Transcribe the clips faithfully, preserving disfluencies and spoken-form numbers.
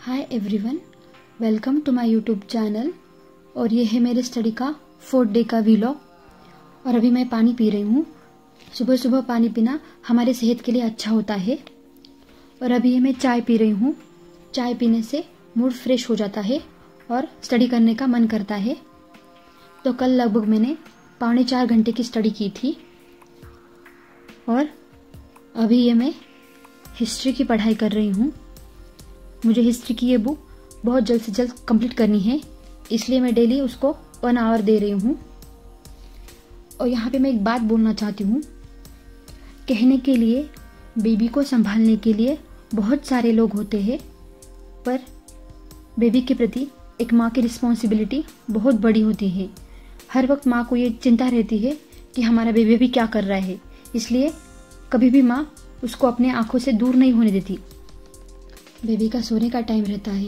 Hi everyone, welcome to my YouTube channel. और ये है मेरे स्टडी का फोर्थ डे का व्लॉग। और अभी मैं पानी पी रही हूँ। सुबह सुबह पानी पीना हमारे सेहत के लिए अच्छा होता है। और अभी ये मैं चाय पी रही हूँ। चाय पीने से मूड फ्रेश हो जाता है और स्टडी करने का मन करता है। तो कल लगभग मैंने पौने चार घंटे की स्टडी की थी। और अभी ये मैं हिस्ट्री की पढ़ाई कर रही हूँ। मुझे हिस्ट्री की ये बुक बहुत जल्द से जल्द कंप्लीट करनी है, इसलिए मैं डेली उसको वन आवर दे रही हूँ। और यहाँ पे मैं एक बात बोलना चाहती हूँ। कहने के लिए, बेबी को संभालने के लिए बहुत सारे लोग होते हैं, पर बेबी के प्रति एक माँ की रिस्पॉन्सिबिलिटी बहुत बड़ी होती है। हर वक्त माँ को ये चिंता रहती है कि हमारा बेबी भी क्या कर रहा है, इसलिए कभी भी माँ उसको अपने आँखों से दूर नहीं होने देती। बेबी का सोने का टाइम रहता है,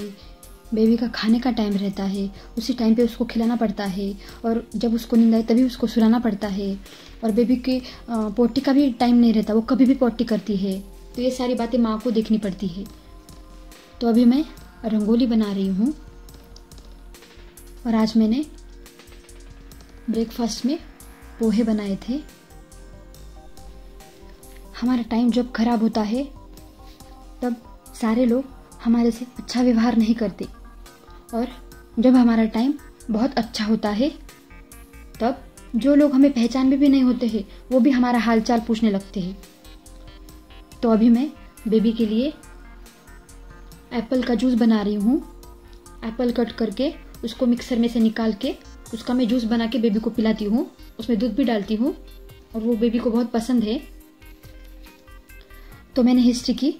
बेबी का खाने का टाइम रहता है, उसी टाइम पे उसको खिलाना पड़ता है। और जब उसको नींद आए तभी उसको सुलाना पड़ता है। और बेबी के पोटी का भी टाइम नहीं रहता, वो कभी भी पोटी करती है। तो ये सारी बातें माँ को देखनी पड़ती है। तो अभी मैं रंगोली बना रही हूँ। और आज मैंने ब्रेकफास्ट में पोहे बनाए थे। हमारा टाइम जब खराब होता है तब सारे लोग हमारे से अच्छा व्यवहार नहीं करते, और जब हमारा टाइम बहुत अच्छा होता है तब जो लोग हमें पहचान में भी, भी नहीं होते हैं वो भी हमारा हालचाल पूछने लगते हैं। तो अभी मैं बेबी के लिए एप्पल का जूस बना रही हूँ। एप्पल कट करके उसको मिक्सर में से निकाल के उसका मैं जूस बना के बेबी को पिलाती हूँ। उसमें दूध भी डालती हूँ और वो बेबी को बहुत पसंद है। तो मैंने हिस्ट्री की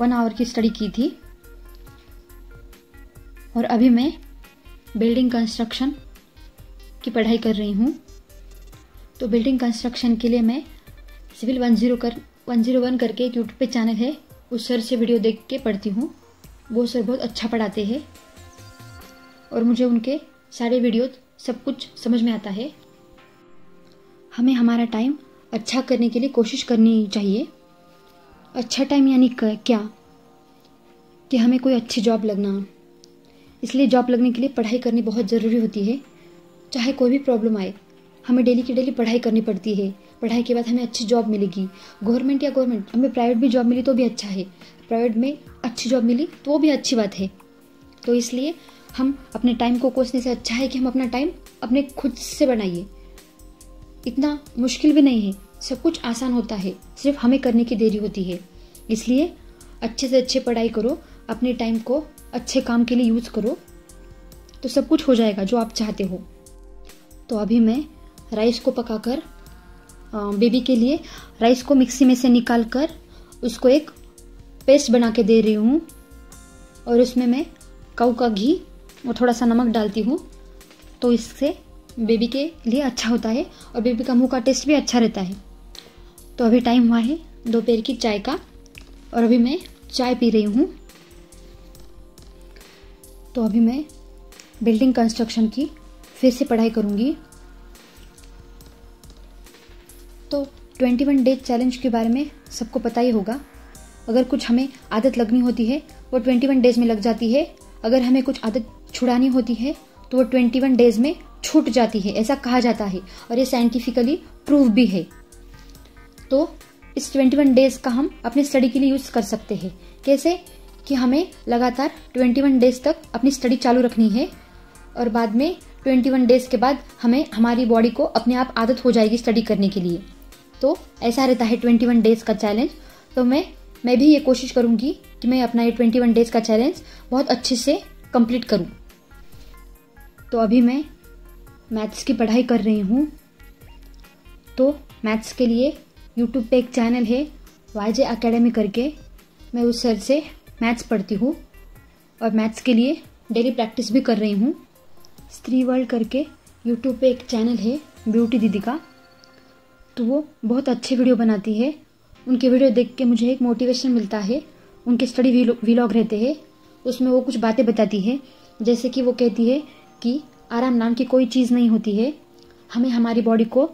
वन आवर की स्टडी की थी। और अभी मैं बिल्डिंग कंस्ट्रक्शन की पढ़ाई कर रही हूँ। तो बिल्डिंग कंस्ट्रक्शन के लिए मैं सिविल वन ज़ीरो कर वन ज़ीरो वन करके एक यूट्यूब पे चैनल है, उस सर से वीडियो देख के पढ़ती हूँ। वो सर बहुत अच्छा पढ़ाते हैं और मुझे उनके सारे वीडियो सब कुछ समझ में आता है। हमें हमारा टाइम अच्छा करने के लिए कोशिश करनी चाहिए। अच्छा टाइम यानी क्या कि हमें कोई अच्छी जॉब लगना, इसलिए जॉब लगने के लिए पढ़ाई करनी बहुत ज़रूरी होती है। चाहे कोई भी प्रॉब्लम आए, हमें डेली की डेली पढ़ाई करनी पड़ती है। पढ़ाई के बाद हमें अच्छी जॉब मिलेगी, गवर्नमेंट या गवर्नमेंट हमें प्राइवेट भी जॉब मिली तो भी अच्छा है। प्राइवेट में अच्छी जॉब मिली तो वो भी अच्छी बात है। तो इसलिए हम अपने टाइम को कोसने से अच्छा है कि हम अपना टाइम अपने खुद से बनाइए। इतना मुश्किल भी नहीं है, सब कुछ आसान होता है, सिर्फ हमें करने की देरी होती है। इसलिए अच्छे से अच्छे पढ़ाई करो, अपने टाइम को अच्छे काम के लिए यूज़ करो, तो सब कुछ हो जाएगा जो आप चाहते हो। तो अभी मैं राइस को पकाकर बेबी के लिए राइस को मिक्सी में से निकाल कर उसको एक पेस्ट बना के दे रही हूँ। और उसमें मैं काऊ का घी और थोड़ा सा नमक डालती हूँ। तो इससे बेबी के लिए अच्छा होता है और बेबी का मुंह का टेस्ट भी अच्छा रहता है। तो अभी टाइम हुआ है दोपहर की चाय का, और अभी मैं चाय पी रही हूँ। तो अभी मैं बिल्डिंग कंस्ट्रक्शन की फिर से पढ़ाई करूँगी। तो इक्कीस डेज चैलेंज के बारे में सबको पता ही होगा। अगर कुछ हमें आदत लगनी होती है वो इक्कीस डेज में लग जाती है। अगर हमें कुछ आदत छुड़ानी होती है तो वो इक्कीस डेज में छूट जाती है, ऐसा कहा जाता है। और ये साइंटिफिकली प्रूव भी है। तो इस इक्कीस डेज का हम अपनी स्टडी के लिए यूज़ कर सकते हैं। कैसे कि हमें लगातार इक्कीस डेज तक अपनी स्टडी चालू रखनी है, और बाद में इक्कीस डेज के बाद हमें हमारी बॉडी को अपने आप आदत हो जाएगी स्टडी करने के लिए। तो ऐसा रहता है इक्कीस डेज का चैलेंज। तो मैं मैं भी ये कोशिश करूँगी कि मैं अपना ये इक्कीस डेज का चैलेंज बहुत अच्छे से कंप्लीट करूँ। तो अभी मैं मैथ्स की पढ़ाई कर रही हूँ। तो मैथ्स के लिए यूट्यूब पे एक चैनल है वाई जे एकेडमी करके, मैं उस सर से मैथ्स पढ़ती हूँ। और मैथ्स के लिए डेली प्रैक्टिस भी कर रही हूँ। स्त्री वर्ल्ड करके यूट्यूब पे एक चैनल है ब्यूटी दीदी का, तो वो बहुत अच्छे वीडियो बनाती है। उनके वीडियो देख के मुझे एक मोटिवेशन मिलता है। उनके स्टडी व्लॉग रहते हैं, उसमें वो कुछ बातें बताती है। जैसे कि वो कहती है कि आराम नाम की कोई चीज़ नहीं होती है, हमें हमारी बॉडी को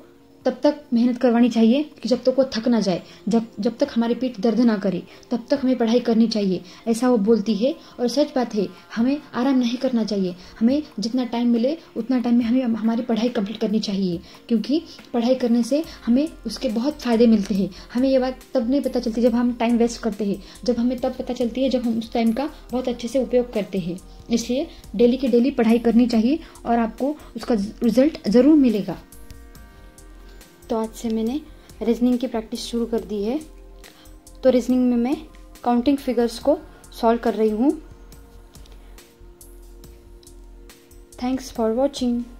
तब तक मेहनत करवानी चाहिए कि जब तक वो थक ना जाए, जब जब तक हमारी पीठ दर्द ना करे तब तक हमें पढ़ाई करनी चाहिए, ऐसा वो बोलती है। और सच बात है, हमें आराम नहीं करना चाहिए, हमें जितना टाइम मिले उतना टाइम में हमें हमारी पढ़ाई कंप्लीट करनी चाहिए, क्योंकि पढ़ाई करने से हमें उसके बहुत फ़ायदे मिलते हैं। हमें ये बात तब नहीं पता चलती जब हम टाइम वेस्ट करते हैं, जब हमें तब पता चलती है जब हम उस टाइम का बहुत अच्छे से उपयोग करते हैं। इसलिए डेली की डेली पढ़ाई करनी चाहिए और आपको उसका रिजल्ट ज़रूर मिलेगा। तो आज से मैंने रीजनिंग की प्रैक्टिस शुरू कर दी है। तो रीजनिंग में मैं काउंटिंग फिगर्स को सॉल्व कर रही हूँ। Thanks for watching.